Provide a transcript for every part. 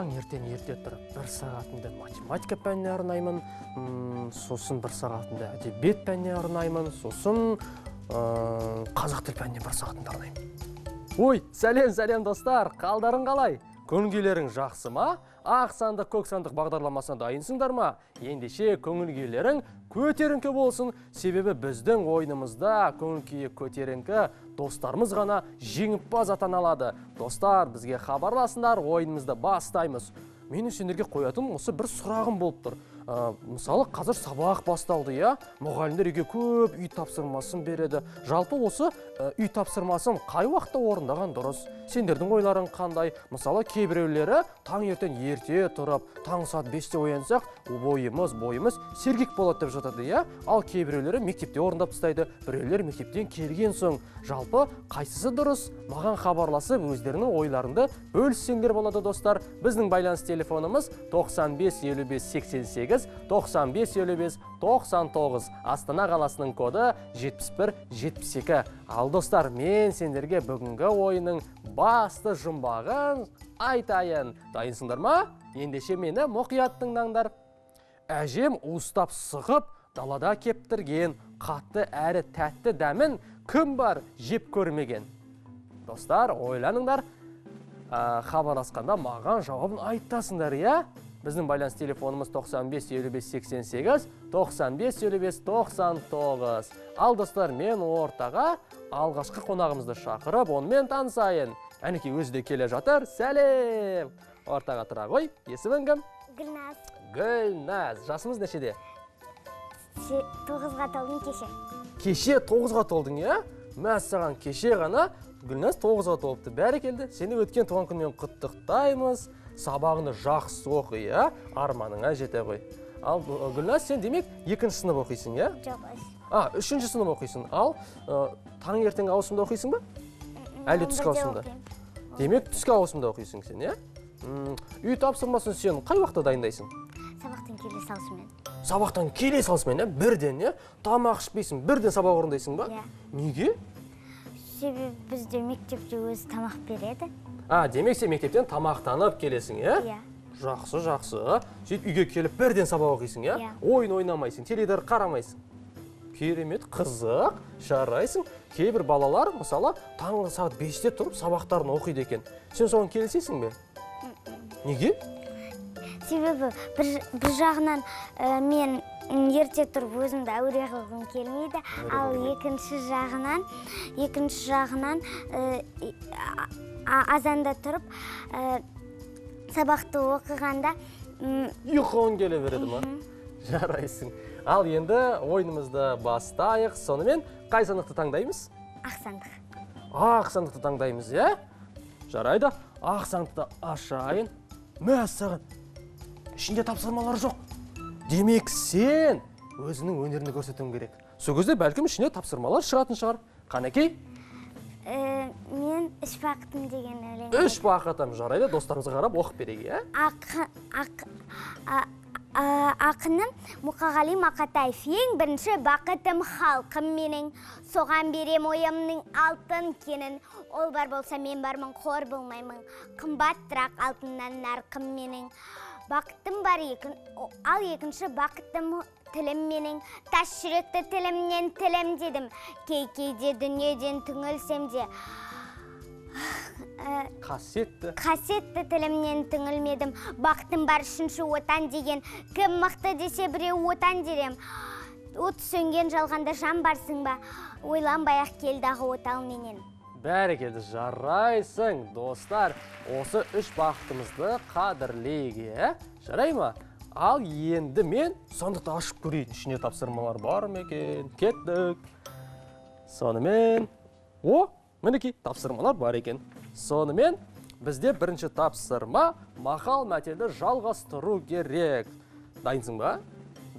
таң ерте тұрып, бір сағатында математика пәніне арнаймын, сосын бір сағатында әдебиет пәніне арнаймын, сосын қазақ тіл пәніне бір сағатында арнаймын. Ой, сәлем достар, қалдарың қалай? Көңілдерің жақсы ма? Ақ сандық, көк сандық бағдарламасына дайынсыңдар ма? Ендеше көңілдерің көтеріңкі болсын, себебі біздің ойынымызда көңілдері көтеріңкі достарымыз ғана жеңімпаз атаналады. Достар, бізге хабарласыңдар, ойынымызды бастаймыз. Мен сендерге қоятын осы бір сұрағым болып тұр. Мысалы, қазір сабақ басталды, я? Мұғалімдер үйге көп үй тапсырмасын береді. Жалпы осы үй тапсырмасын қай уақытта орындаған дұрыс? Сендердің ойларың қандай? Мысалы, кейбіреулері таңертең ерте тұрып, таң саат 5-те оянсақ, бойымыз сергек болады деп жатады, я? Ал кейбіреулері мектепте орындап тастайды, біреулер мектептен келген соң. Жалпы қайсысы дұрыс? Маған хабарласып, өздерінің ойларыңды бөліссеңдер болады, достар. Біздің байланыс телефонымыз 95 55 88 95 55 99, Астана қаласының коды 71 72. Ал достар, мен сендерге бүгінгі ойының басты жұмбағын айтайын. Дайынсыңдар ма? Ендеше мені мұқият тыңдаңдар. Әжем уыстап сығып, далада кептірген қатты әрі тәтті дәмін кім бар жеп көрмеген? Достар, ойланыңдар. Хабарласқанда маған жауабын айтасыңдар, я? Біздің байланыс телефонымыз 95 55 88, 95 55 99. Ал достар, мен ортаға алғашқы қонағымызды шақырып, онымен танысайын. Әнеки өзі де келе жатыр. Сәлем! Ортаға тұра ғой. Есімің кім? Гүлназ. Гүлназ. Жасыңыз нешеде? 9-ға толдым кеше. Кеше 9-ға толдың, я? Мәссаған, кеше ғана Гүлназ 9-ға толыпты. Бәрекелді. Сені өткен туған күнмен құттықтаймыз. Сабағыны жақсы оқи, арманыңа жете қой. Ал Гүлназ, сен демек 2-ші сынып оқисың, я? Жоқ, 3-ші сынып оқисың. Ал таңертең ауысымда оқисың ба? Әлде түскі ауысымда? Демек түскі ауысымда оқисың сен, я? Үй тапсырмасын сен қай уақытта дайындайсың? Сабақтан келе салысымен. Сабақтан келе салысымен, бірден, я? Тамақ ішпейсің, бірден сабақ орындайсың ба? Неге? Себебі бізде мектепте өзі тамақ береді. Демек сен мектептен тамақтанып келесің, е? Жақсы. Сөйтіп үйге келіп бірден сабақ оқисың, е? Ойын ойнамайсың, теледидар қарамайсың. Керемет, қызық, жарайсың. Кейбір балалар, мысалы, таңғы сағат 5-те тұрып сабақтарын оқиды екен. Сен соған келісесің бе? Неге? Себебі бір жағынан мен ерте тұрып өзімді әуре қылғым келмейді, ал екінші жағынан азанда тұрып, сабақты оқығанда ұйқың келе береді ма? Жарайсың. Ал енді ойынымызды бастайық. Сонымен қай сандықты таңдаймыз? Ақ сандық. Ақ сандықты таңдаймыз, иә? Жарайды. Ақ сандықты ашайын. Мәссаған, ішінде тапсырмалар жоқ. Демек сен өзінің өнеріңді көрсетуің керек. Сол кезде бәлкім ішіне тапсырмалар шығатын шығар. Қанекей? Мен үш бақытым деген өлең. Үш бақытым, жарайды, достарымызға қарап оқып береге. Ақыным Мұқағали Мақатаев, ең бірінші бақытым халқым менің, соған берем ойымның алтын кенін. Ол бар болса мен бармын, қор болмаймын, қымбат тұрақ алтыннан нарқым менің. Бақытым бар, ал екінші бақытым тілім менің, тас жүректі тілімнен тілім дедім, кей-кейде дүниеден түңілсем де. Қасетті тілімнен түңілмедім, бақытым бар үшінші отан деген, кім мықты десе біреу отан дерем. От сөнген жалғанда жан барсың ба, ойланбай-ақ келдағы отал менен. Бәрекелді, жарайсың, достар. Осы үш бақытымызды қадірлейге, жарай ма? Ал енді мен сандықты ашып көрейін. Ішіне тапсырмалар бар мекен? Кеттік. Сонымен, мінекей, тапсырмалар бар екен. Сонымен, бізде бірінші тапсырма мақал мәтелді жалғастыру керек. Дайынсың ба?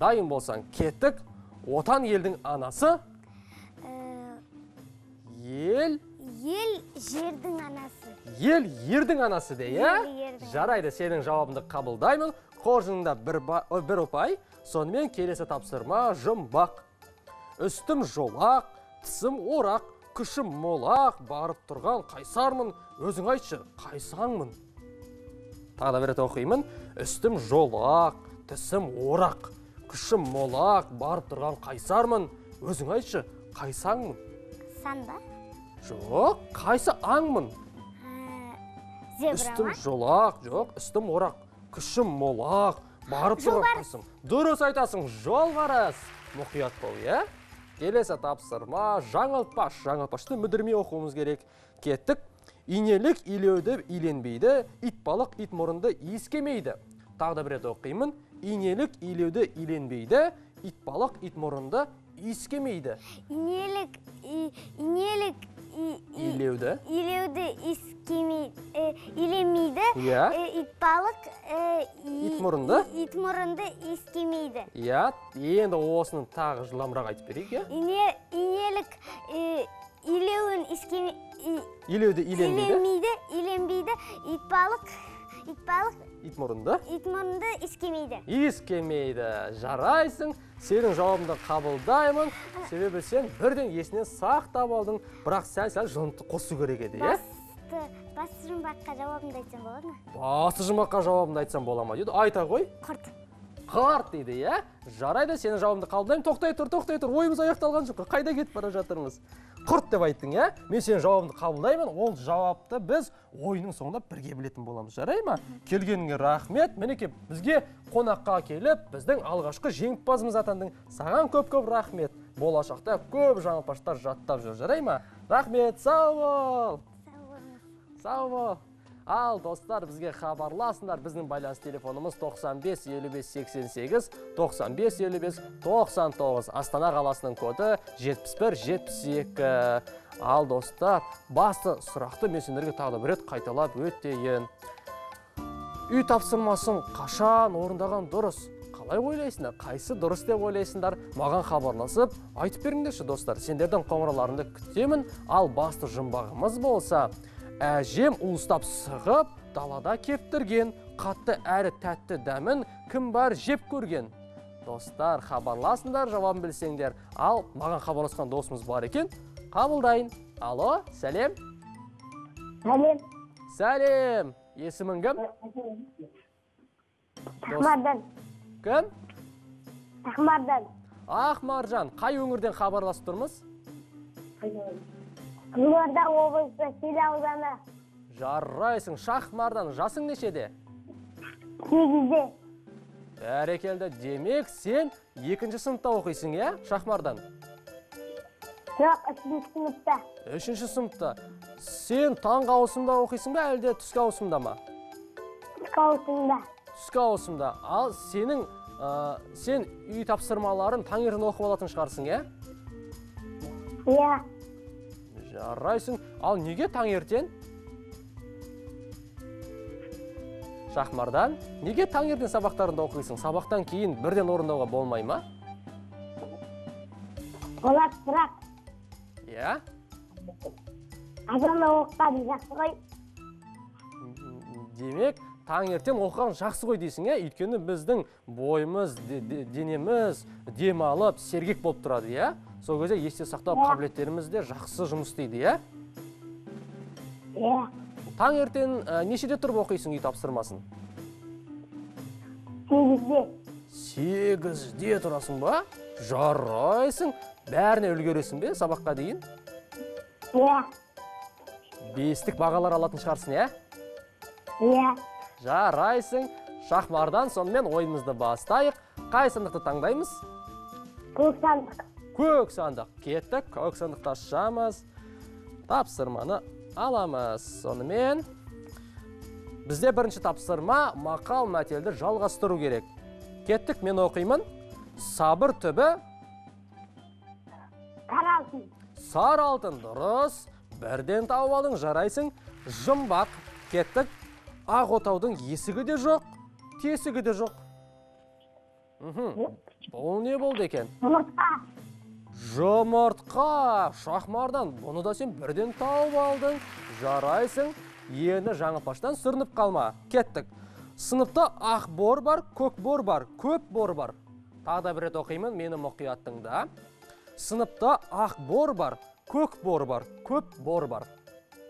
Дайын болсаң, кеттік. Отан елдің анасы? Ел жердің анасы. Ел ердің анасы де, е? Жарайды, сенің жауабыңды қабылдаймын. Қоржыңда бір ұпай. Сонымен келесі тапсырма жұмбақ. Үстім жолақ, тісім орақ, күшім молақ, барып тұрған қайсармын. Өзің айтшы, қайсаңмын? Тағы да берет оқимын. Үстім жолақ, тісім орақ, күшім молақ, барып тұрған қайсармын. Өзің айтшы, қайсаңмын? Санда? Жоқ, қайсы аңмын? Зебра ма? Үстім жолақ, жоқ, үстім орақ, күшім молақ, барып тұрған қайсым. Дұрыс айтасың, жолбарыс. Мұқият бол, е? Келесі тапсырма, жаңылтпаш. Жаңылтпашты мүдірмей оқуымыз керек. Кеттік. Инелік илеуді иленбейді, итбалық итмұрынды иіскемейді. Тағы да бірет оқимын. Инелік илеуді иленбейді, итбалық итмұрынды иіскемейді. Инелік илеуді иленбейді, итбалық итмұрынды иіскемейді. Енді осының тағы жыламырақ айтып берейік, е? Инелік илеуін иіскемейді. Илеуді иленбейді, итбалық итмұрынды иіскемейді. Жарайсың, сенің жауабыңды қабылдаймын, себебі сен бірден есінен сақтап алдың, бірақ сәл-сәл жынты қосу керек еді, е? Басы жұмбаққа жауабымды айтсам болады ма? Басы жұмбаққа жауабымды айтсам бола ма? Айта ғой. Құрт. Қарт дейді, е? Жарайды, сені жауымды қалдайым. Тоқтай тұр, тоқтай тұр. Ойымыз аяқталған жұққа. Қайда кетіп бара жатырмыз? Құрт деп айттың, е? Мен сені жауымды қалдаймын. Ол жауапты біз ойының соңында бірге білетін боламыз. Жарай ма? Келгеніңе рахмет. Менеке бізге қонаққа келіп, біздің алғашқы жеңімпазымыз атандың. Саған көп-көп рахмет. Болашақта көп жаңылпаштар жаттап жүр. Жарай ма? Рахмет, сау бол. Сау бол. Ал, достар, бізге хабарласындар. Біздің байланыс телефонымыз 95-55-88, 95-55-99, Астана қаласының коды 71-72. Ал, достар, басты сұрақты мен сендерге тағы да бір рет қайталап өтейін. Үй тапсырмасын қашан орындаған дұрыс? Қалай ойлайсыңдар? Қайсы дұрыс деп ойлайсыңдар? Маған хабарласып, айтып беріңдерші, достар. Сендердің қоңырауларыңды күтемін. Ал, басты жұмбағымыз болса, әжем уыстап сығып, далада кептірген, қатты әрі тәтті дәмін кім бар жеп көрген? Достар, хабарласындар, жауабын білсеңдер. Ал, маған хабарласқан досымыз бар екен. Қабылдайын. Алло, сәлем. Сәлем. Сәлем. Есімің кім? Ахмардан. Кім? Ахмардан. Ахмаржан, қай өңірден хабарласып тұрмыз? Қызылорда облысы, Шел ауданы. Жарайсың, Шахмардан. Жасың нешеде? 8-де. Бәрекелді. Демек, сен 2-ші сыныпта оқисың, е? Шахмардан. Жоқ, 3-ші сыныпта. 3-ші сыныпта. Сен таңғы ауысымда оқисың ба, әлде түскі ауысымда ма? Түскі ауысымда. Түскі ауысымда. Ал сенің үй тапсырмаларын таңертең оқып алатын шығарсың, е? Иә. Жарайсың. Ал неге таңертен? Шахмардан, неге таңертен сабақтарында оқисың? Сабақтан кейін бірден орындауға болмай ма? Олар сұрақ. Иә? Азырына оқығаным жақсы ғой. Демек, таңертен оқығаным жақсы ғой дейсің, ә? Өйткені біздің бойымыз, денеміз демалып, сергек болып тұрады, иә? Сол көзе есте сақтау қабілеттерімізде жақсы жұмыс дейді, е? Е. Таңертең нешеде тұрып оқисың үй тапсырмасын? 8-де. 8-де тұрасың ба? Жарайсың. Бәріне үлгересің бе сабаққа дейін? Е. 5-тік бағалар алатын шығарсың, е? Е. Жарайсың. Шахмардан, сонымен ойымызды бастайық. Қай сандықты таңдаймыз? Көк сандық. Көк сандық. Кеттік, көк сандықта шамыз, тапсырманы аламыз. Сонымен, бізде бірінші тапсырма мақал мәтелді жалғастыру керек. Кеттік, мен оқимын. Сабыр түбі. Саралтын. Саралтын, дұрыс. Бірден тауып алдың, жарайсың. Жұмбақ. Кеттік, ақ отаудың есігі де жоқ, тесігі де жоқ. Бұл не болды екен? Жұмыртқа. Шахмардан, бұны да сен бірден тауып алдың. Жарайсың. Ені жаңылпаштан сүрініп қалма. Кеттік. Сыныпта ақ бор бар, көк бор бар, көп бор бар. Тағы да бірет оқимын, мені мұқияттыңда. Сыныпта ақ бор бар, көк бор бар, көп бор бар.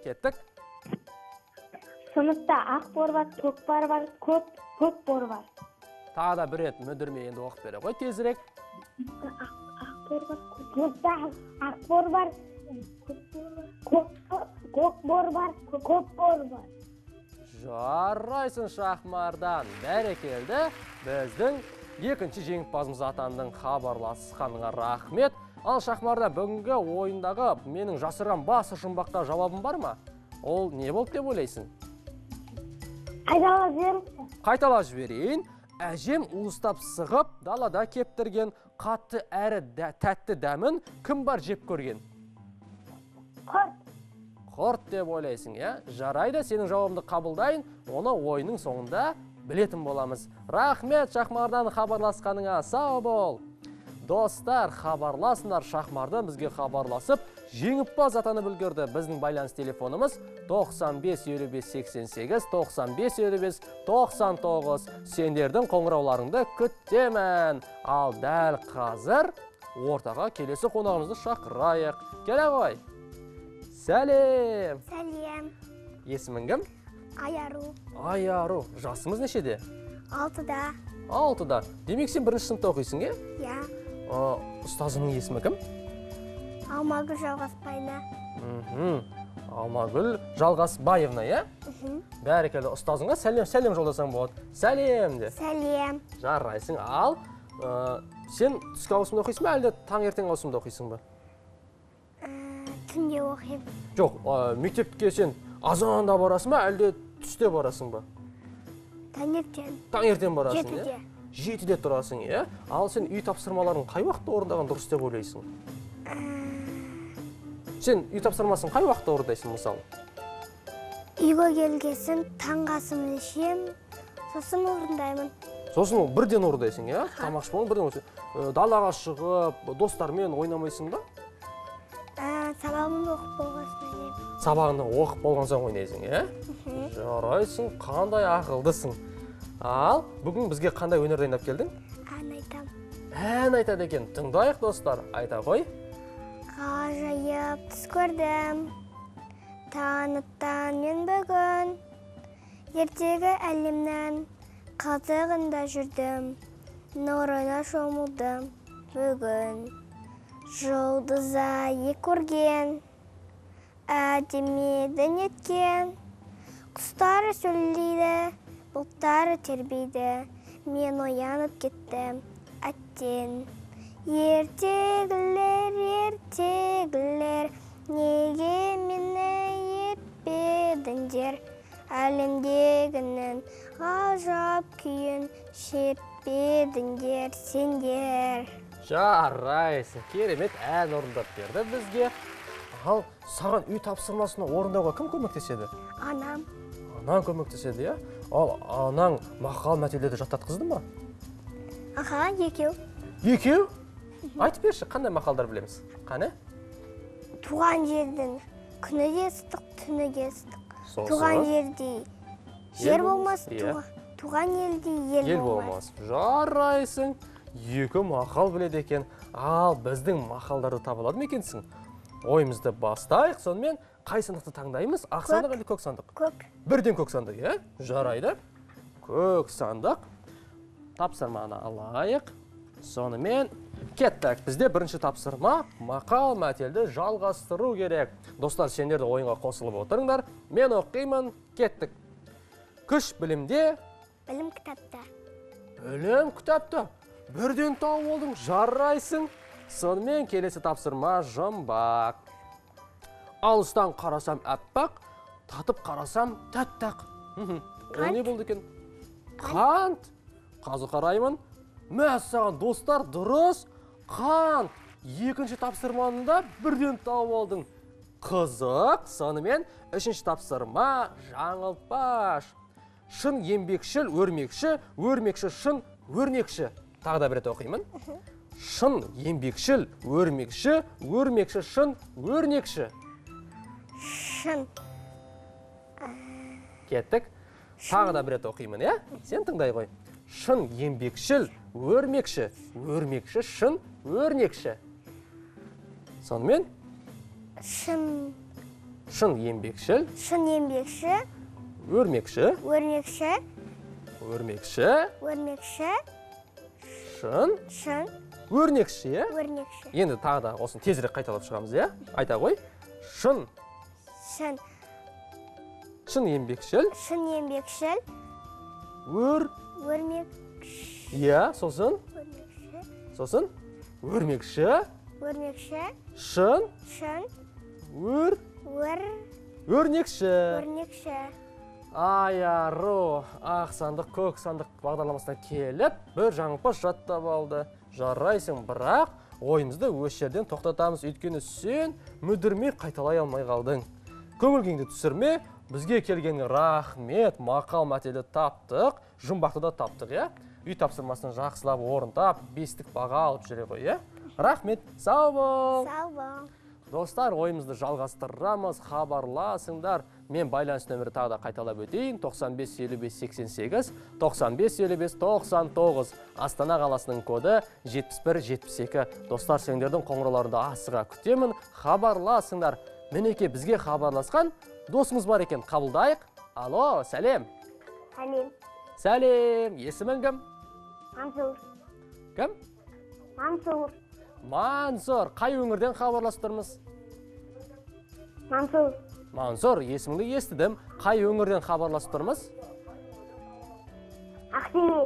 Кеттік. Сыныпта ақ бор бар, көк бар бар, көп бор бар. Тағы да бір рет мүдірме енді оқып бере ғой тезірек. Ақ бор бар, көк бор бар, көп бор бар. Жарайсың Шахмардан, бәрекелді. Біздің екінші жеңімпазымыз атандың, хабарласқаныңа рахмет. Ал Шахмардан, бүгінгі ойындағы менің жасырған басы шымбақта жауабым бар ма? Ол не болып деп ойлайсың? Қайталап жіберейін. Қайталап жіберейін. Әжем уыстап сығып, далада кептірген қатты әрі тәтті дәмін кім бар жеп көрген? Құрт. Құрт деп ойлайсың, е? Жарайды, сенің жауабымды қабылдайын, оны ойының соңында білетін боламыз. Рахмет, Шахмардан, хабарласқаныңа сау бол. Достар, хабарласынар, Шахмардан бізге хабарласып, жеңімпаз атаны білгірді. Біздің байланыс телефонымыз 95-55-88, 95-55-99. Сендердің қоңырауларыңды күттемен. Ал дәл қазір ортаға келесі қонағымызды шақырайық. Келе ғой. Сәлем. Сәлем. Есімің кім? Айару. Айару. Жасыңыз нешеде? 6-да. 6-да. Демек сен бірінші сыныпта оқисың, е? Иә. Ұстазының есімі кім? Алмагүл Жалғасбайна. Алмагүл Жалғасбаевна, е? Бәрекелді. Ұстазыңа сәлем жолдасаң болады. Сәлем де. Сәлем. Жарайсың. Ал, сен түскі ауысымда оқисың ба, әлде таңертең ауысымда оқисың ба? Түнде оқимын. Жоқ, мектепке сен азанда барасың ба, әлде түсте барасың ба? Таңертең. Таңертең барасың, е? 7-де тұрасың, е? Ал сен үй тапсырмаларын қай уақытта орындаған дұрыс деп ойлайсың? Сен үй тапсырмасын қай уақытта орындайсың, мысалы? Үйге келгесін, таңғасын ішем, сосын орындаймын. Сосын бірден орындайсың, е? Тамақшы болын бірден орындайсың. Далаға шығып, достармен ойнамайсың да? Сабағымды оқып болғасын ойнайым. Сабағыңды оқып болғансан ойнайсың, е? Жарайсың, қандай ақылдысың. Ал, бүгін бізге қандай өнер дайындап келдің? Ән айтам. Ән айтады екен. Тыңдайық, достар. Айта қой. Ғажайып түс көрдім. Таныптан мен бүгін. Ертегі әлемнің қызығында жүрдім. Нұрына шомылдым бүгін. Жұлдызай көрген. Әдемейден еткен. Құстары сөйлейді. Бұлттары тербейді, мен оянып кеттім әттен. Ертегілер, ертегілер, неге мені еппедіңдер? Әлемдегінің ғажап күйін шертпедіңдер сендер. Жарайсың, керемет ән орындап берді бізге. Ал саған үй тапсырмасына орындауға кім көмектеседі? Анам. Анаң көмектеседі, е? Ал анаң мақал мәтелерді жаттатқызды ма? Аха, екеу. Екеу? Айтып берші, қандай мақалдар білеміз? Қане? Туған жердің күні де ыстық, түні де ыстық. Туған жердей жер болмас, туған елдей ел болмас. Жарайсың, екі мақал біледі екен. Ал біздің мақалдарды табылады ма екенсің? Ойымызды бастайық, сонымен қай сандықты таңдаймыз? Ақ сандық әлі көк сандық? Көк. Бірден көк сандық, е? Жарайды. Көк сандық. Тапсырманы алайық. Сонымен кеттік. Бізде бірінші тапсырма мақал мәтелді жалғастыру керек. Достар, сендерді ойынға қосылып отырыңдар. Мен оқимын. Кеттік. Күш білімде. Білім кітапта. Білім кітапта. Бірден тауып болдың. Жарайсың. Сонымен келесі тапсырма жұмбақ. Алыстан қарасам әппақ, татып қарасам тәттәқ. Ол не болды екен? Қант. Қазы қараймын. Мәссаған, достар, дұрыс. Қант. Екінші тапсырманында бірден тауып алдың. Қызық. Сонымен үшінші тапсырма жаңылтпаш. Шын еңбекшіл, өрмекші, өрмекші шын, өрнекші. Тағы да бір рет оқимын. Шын еңбекшіл, өрмекші, өрмекші шын, өрнекші. Шын. Кеттік. Тағы да бір рет оқимын, е? Сен тыңдай қой. Шын еңбекшіл, өрмекші, өрмекші шын, өрнекші. Сонымен? Шын. Шын еңбекшіл. Шын еңбекші. Өрмекші. Өрмекші. Өрмекші. Өрмекші. Шын. Шын. Өрнекші, е? Өрнекші. Енді тағы да осын тезірек қайталап шығамыз, е? Айта ғой. Шын. Шын. Шын еңбекшіл. Шын еңбекшіл. Өр. Өрмекші. Иә, сосын? Өрмекші. Сосын? Өрмекші. Өрмекші. Шын. Шын. Өр. Өр. Өрнекші. Өрнекші. Аяро, ақ сандық, көк сандық бағдарламасына келіп, бір жаңылпы жаттап алды. Жарайсың, бірақ ойымызды өшерден тоқтатамыз, өйткені сен мүдірмей қайталай алмай қалдың. Көңілгіңді түсірме, бізге келген рахмет, мақал мәтелі таптық, жұмбақты да таптық, е? Үй тапсырмасын жақсылап орындап, бестік баға алып жүре ғой, е? Рахмет, сау бол! Сау бол! Достар, ойымызды жалғастырамыз, хабарласыңдар. Мен байланыс нөмірі тағы да қайталап өтейін. 95-55-88, 95-55-99. Астана қаласының коды 71-72. Достар, сендердің қоңырауларында асыға күтемін. Хабарласыңдар. Мінеке бізге хабарласқан досымыз бар екен. Қабылдайық. Алло, сәлем. Сәлем. Сәлем. Есімің кім? Мансұр. Кім? Мансұр. Мансұр, қай өңірден хабарластырмыз? Мансұр. Мансұр, есімді естідім. Қай өңірден хабарластырмыз? Ақтөбе.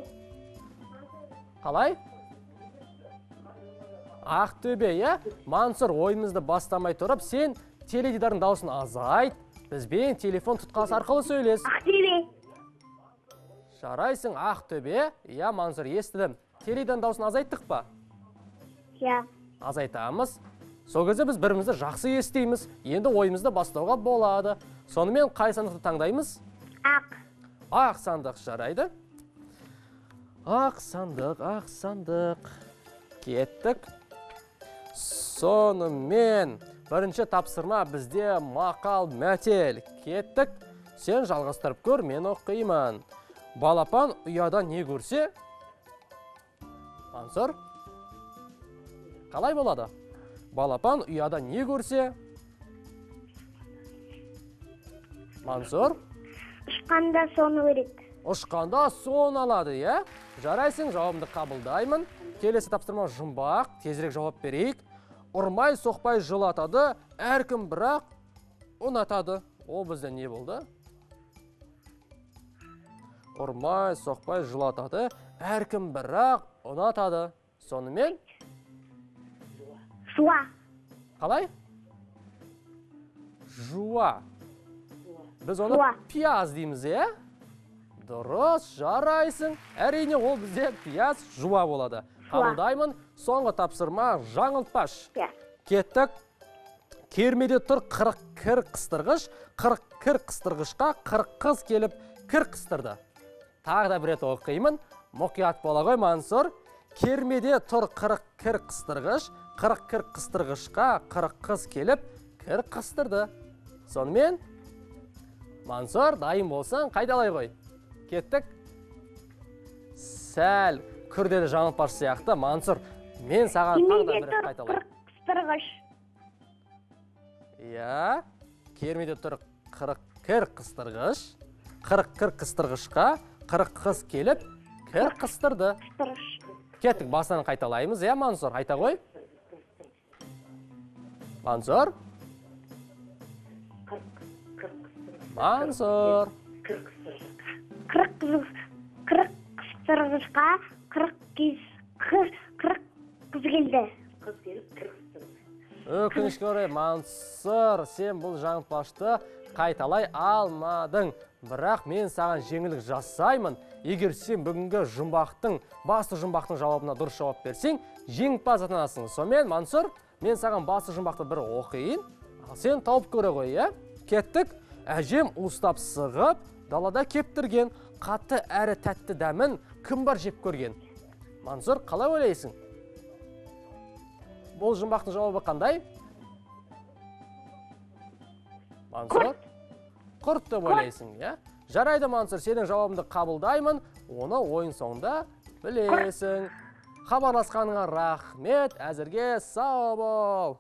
Қалай? Ақтөбе, е? Мансұр, ойымызды бастамай тұрып, сен теледидардың даусын азайт. Бізбен телефон тұтқасы арқылы сөйлес. Ақтөбе. Жарайсың, Ақтөбе. Иә, Мансұр, естідім. Теледидардың даусын азайттық па? Азайтамыз. Сол кезде біз бірімізді жақсы естейміз. Енді ойымызды бастауға болады. Сонымен қай сандықты таңдаймыз? Ақ. Ақ сандық, жарайды. Ақ сандық, ақ сандық. Кеттік. Сонымен бірінші тапсырма бізде мақал мәтел. Кеттік. Сен жалғастырып көр, мен оқимын. Балапан ұяда не көрсе? Мансұр? Қалай болады? Балапан ұяда не көрсе? Мансұр? Ұшқанда соны өреді. Ұшқанда соны алады, е? Жарайсың, жауабымды қабылдаймын. Келесі тапсырма жұмбақ, тезірек жауап берейік. Ұрмай, соқпай жылатады, әркім бірақ ұнатады. Ол бізде не болды? Ұрмай, соқпай жылатады, әркім бірақ ұнатады. Сонымен? Жуа. Қалай? Жуа. Біз оны пияз дейміз, е? Дұрыс, жарайсың. Әрине, ол бізде пияз жуа болады. Қабылдаймын. Соңғы тапсырма жаңылтпаш. Кеттік. Кермеде тұр 40 кір қыстырғыш. 40 кір қыстырғышқа 40 қыз келіп кір қыстырды. Тағы да бір рет оқимын. Мұқият бола ғой, Мансұр. Кермеде тұр 40 кір қыстырғыш. 40 кір қыстырғышқа 40 қыз келіп, кір қыстырды. Сонымен, Мансұр, дайын болсаң, қайдалай қой. Кеттік. Сәл, күрделі жаңылпаш сияқты. Мансұр, мен саған таңда бір қайталай. Кермеде тұр 40 қыстырғыш. Иә, кермеде тұр 40 кір қыстырғыш. 40 кір қыстырғышқа 40 қыз келіп, кір қыстырды. Кеттік, басынан қайталаймыз, иә, Мансұр, айта қой. Мансұр? Мансұр? 40 қыстырғышқа 40 қыз келді. Өкінішке орай, Мансұр, сен бұл жаңылпашты қайталай алмадың. Бірақ мен саған жеңілдік жасаймын. Егер сен бүгінгі жұмбақтың, басты жұмбақтың жауабына дұрыс жауап берсең, жеңімпаз атанасың. Сонымен, Мансұр? Мен саған басы жұмбақты бір оқиын, ал сен тауып көре ғой, е? Кеттік, әжем ұстап сығып, далада кептірген, қатты әрі тәтті дәмін кім бар жеп көрген? Мансұр, қалай ойлайсың? Бұл жұмбақтың жауабы қандай? Мансұр? Құрт деп ойлайсың, е? Жарайды, Мансұр, сенің жауабымды қабылдаймын, оны ойын соңында білесің. Хабарласқаныңа рахмет, әзірге сау бол.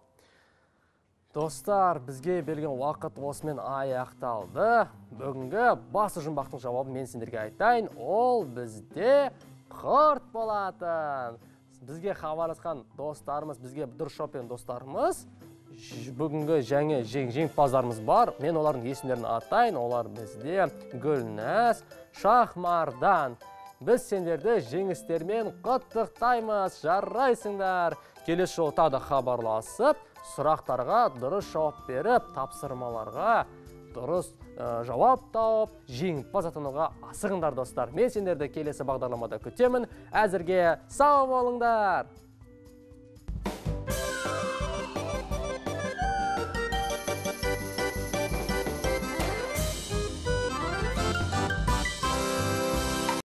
Достар, бізге берген уақыт осымен аяқталды. Бүгінгі басы жұмбақтың жауабын мен сендерге айтайын. Ол бізде құрт болатын. Бізге хабарласқан достарымыз, бізге дұрыс шоппен достарымыз, бүгінгі жаңа жеңімпаздарымыз бар. Мен олардың есімдерін атайын. Олар бізде Гүлнәс, Шахмардан. Біз сендерді жеңістермен құттықтаймыз. Жарайсыңдар. Келесі жолы тағы хабарласып, сұрақтарға дұрыс жауап беріп, тапсырмаларға дұрыс жауап тауып, жеңімпаз атануға асығыңдар достар. Мен сендерді келесі бағдарламада күтемін. Әзірге сау болыңдар.